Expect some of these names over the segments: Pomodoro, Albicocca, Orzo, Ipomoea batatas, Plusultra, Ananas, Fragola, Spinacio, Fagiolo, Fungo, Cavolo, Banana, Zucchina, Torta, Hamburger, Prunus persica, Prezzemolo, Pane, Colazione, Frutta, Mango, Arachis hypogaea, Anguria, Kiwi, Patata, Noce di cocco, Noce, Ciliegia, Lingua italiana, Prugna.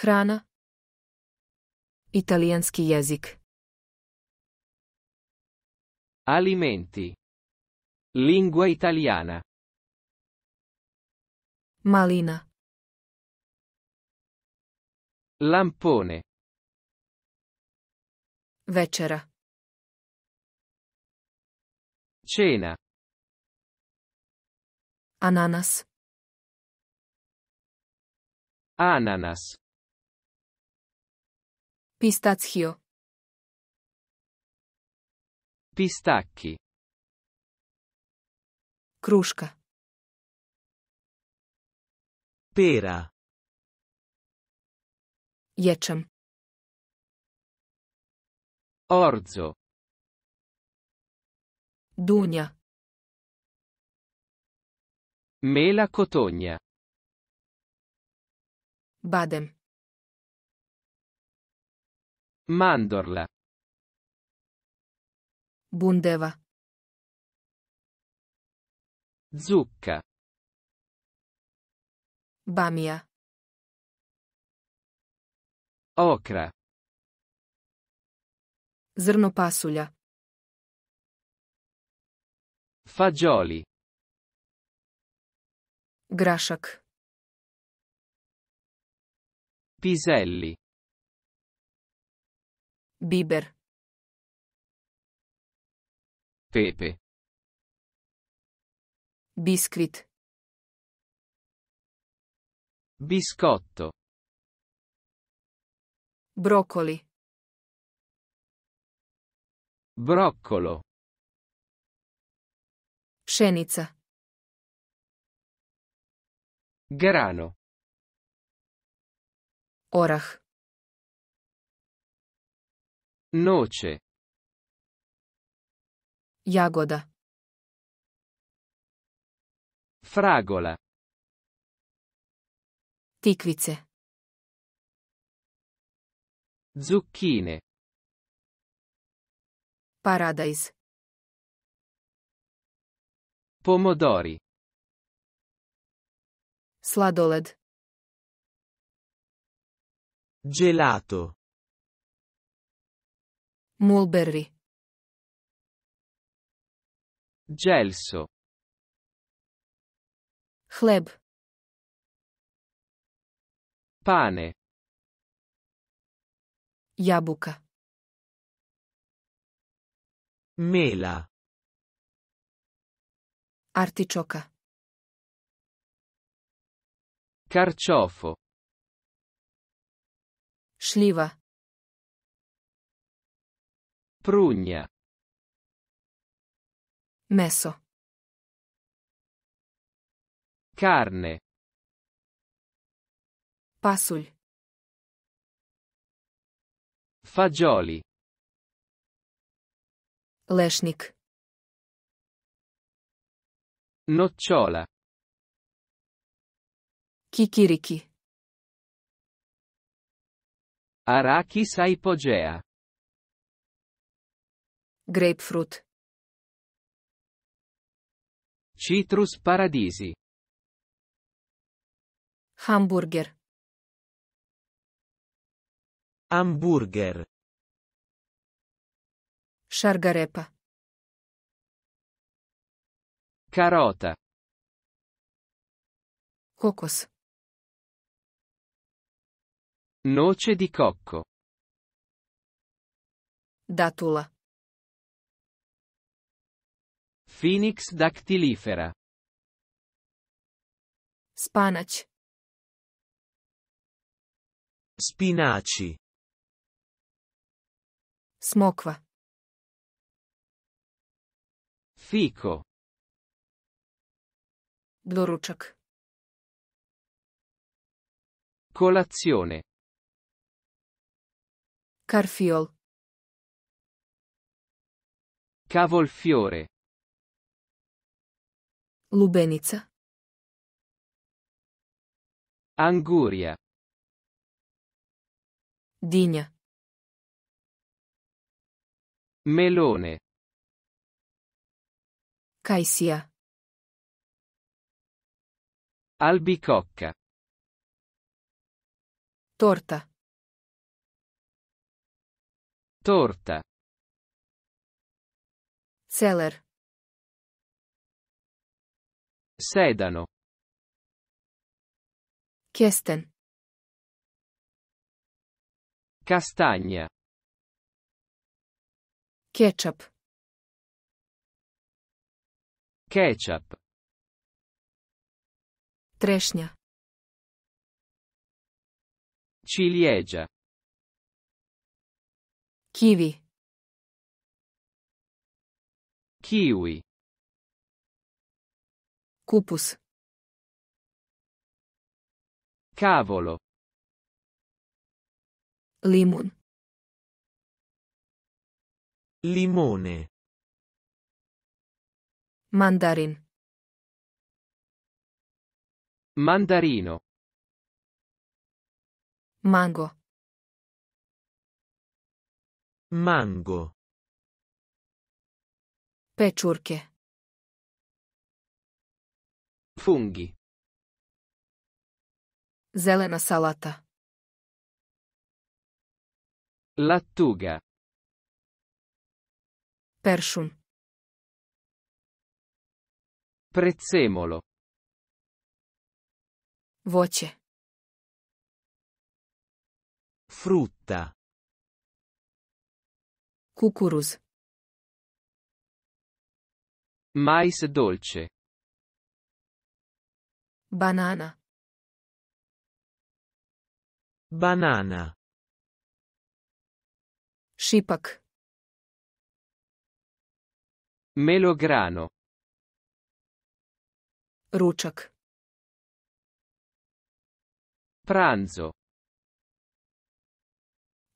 Hrana. Italijanski jezik. Alimenti. Lingua italiana. Malina. Lampone. Večera. Cena. Ananas. Ananas. Pistacchio. Pistacchi. Kruška. Pera. Ječam. Orzo. Dunja. Mela cotogna. Badem. Mandorla. Bundeva. Zucca. Bamia. Ocra. Zrno pasulja. Fagioli. Grašak. Piselli. Biber. Pepe. Biscuit. Biscotto. Broccoli. Broccolo. Pšenica. Grano. Orah. Noce. Jagoda. Fragola. Tikvice. Zucchine. Paradise. Pomodori. Sladoled. Gelato. Mulberry. Gelso. Chleb. Pane. Jabuka. Mela. Artičoka. Carciofo. Šljiva. Prugna. Meso. Carne. Pasulj. Fagioli. Lešnik. Nocciola. Kikiriki. Arachis hypogaea. Grapefruit. Citrus paradisi. Hamburger. Hamburger. Sciargarepa. Carota. Cocos. Noce di cocco. Datula. Phoenix dactilifera. Spanac. Spinaci. Smokva. Fico. Doručak. Colazione. Carfiol. Cavolfiore. Lubenica. Anguria. Dinja. Melone. Kajsija. Albicocca. Torta. Torta. Seller. Sedano. Chiesten. Castagna. Ketchup. Ketchup. Tresnia. Ciliegia. Kiwi. Kiwi. Cupus. Cavolo. Limun. Limone. Mandarin. Mandarino. Mango. Mango. Peciurche. Funghi. Zelena salata. Lattuga. Peršun. Prezzemolo. Voce. Frutta. Cucuruz. Mais dolce. Banana. Banana. Šipak. Melograno. Ručak. Pranzo.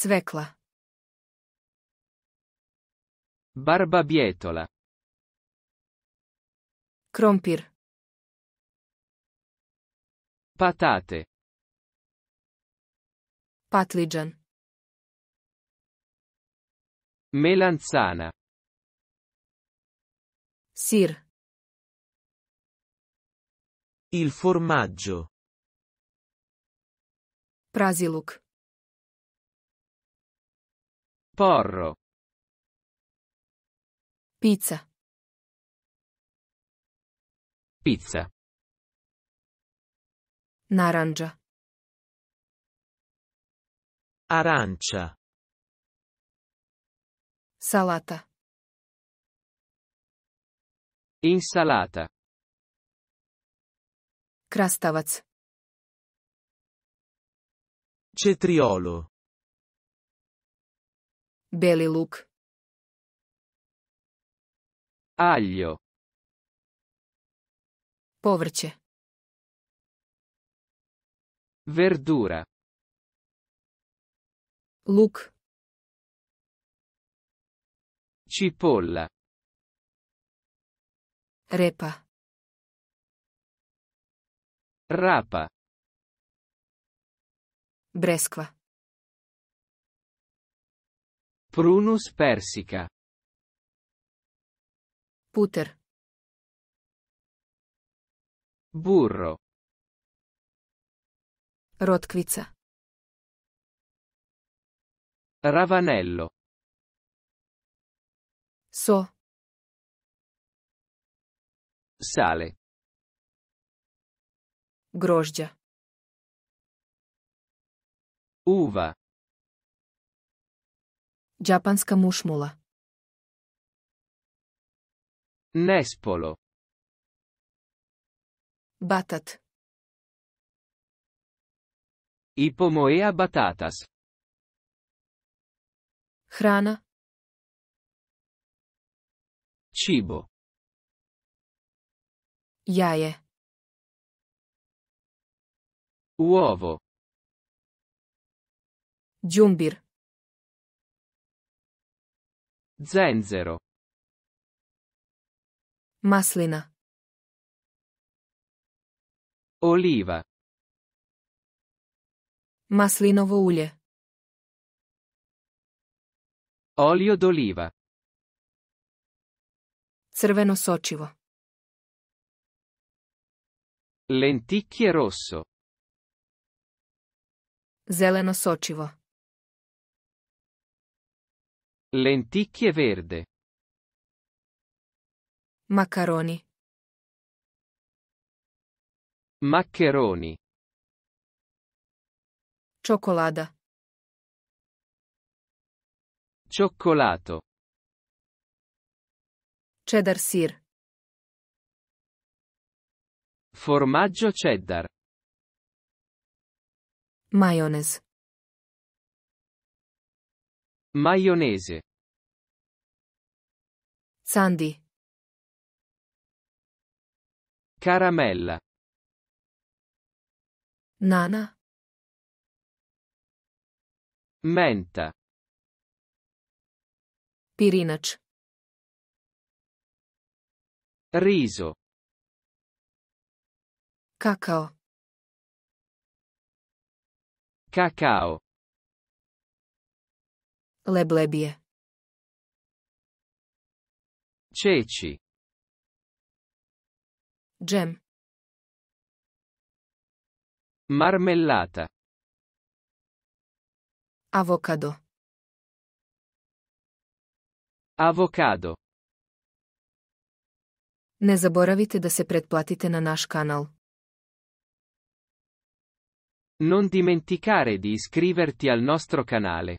Zvekla. Barbabietola. Krompir. Patate. Patliđan. Melanzana. Sir. Il formaggio. Praziluk. Porro. Pizza. Pizza. Narangia. Arancia. Salata. Insalata. Krastavac. Cetriolo. Beli luk. Aglio. Povrće. Verdura. Luk. Cipolla. Repa. Rapa. Bresqua. Prunus persica. Puter. Burro. Rotkvica. Ravanello. So. Sale. Grožđa. Uva. Giappanska mušmula. Nespolo. Batat. I pomoea batatas. Hrana. Cibo. Jaje. Uovo. Giumbir. Zenzero. Maslina. Oliva. Maslinovo ulje. Olio d'oliva. Crveno socivo. Lenticchie rosso. Zeleno socivo. Lenticchie verde. Maccheroni. Maccheroni. Cioccolada. Cioccolato. Cheddar sir. Formaggio cheddar. Maionese. Maionese. Sandy. Caramella. Nana. Menta. Pirinač. Riso. Cacao. Cacao. Leblebije. Ceci. Gem. Marmellata. Avocado. Avocado. Ne zaboravite da se pretplatite na naš kanal. Non dimenticare di iscriverti al nostro canale.